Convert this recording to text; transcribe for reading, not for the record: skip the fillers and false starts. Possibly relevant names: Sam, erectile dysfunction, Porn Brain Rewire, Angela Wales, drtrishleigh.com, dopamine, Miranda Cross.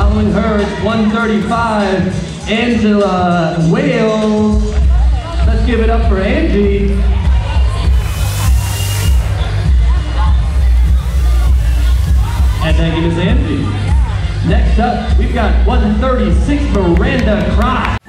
Following her is 135, Angela Wales. Let's give it up for Angie. And that gives Angie. Next up, we've got 136, Miranda Cross.